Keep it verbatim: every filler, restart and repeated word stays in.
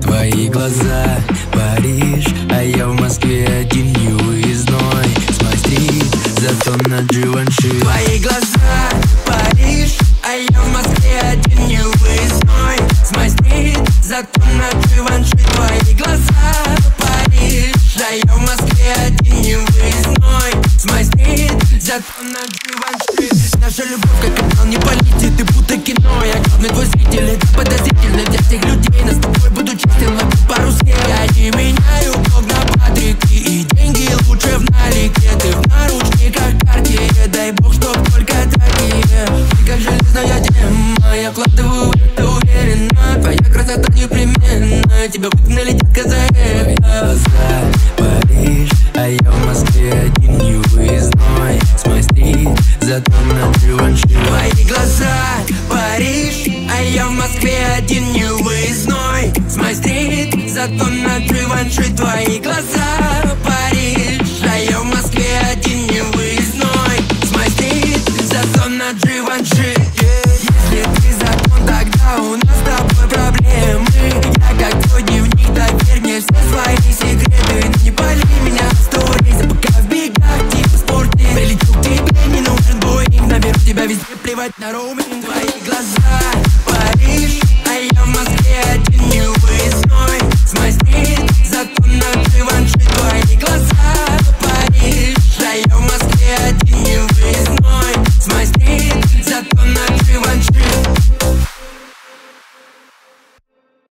Твои глаза, Париж, а я в Москве один не уездной. Смотри, зато на Дживанши. Твои глаза, Париж, а я в Москве один не уездной. Смотри, зато на Дживанши. Твои глаза, Париж, а я в Москве один не уездной. Смотри, зато на Дживанши. Наша любовь как канал не полетит, и будто кино. Я главный твой зритель, это подозрительно для всех людей. Но с тобой буду честен, ловить пару снег. Я не меняю блог на патрики, и деньги лучше в налике. Ты в наручниках Cartier, дай бог, чтоб только такие. Ты как железная тема, я вкладываю, ты уверена. Твоя красота непременна, тебя выгнали детка за это. Париж, а я в Москве один не выездной. Смотри, зато на Дживанши. Твои глаза, Париж, а я в Москве один не выездной. Смотри, зато на Дживанши. Твои глаза.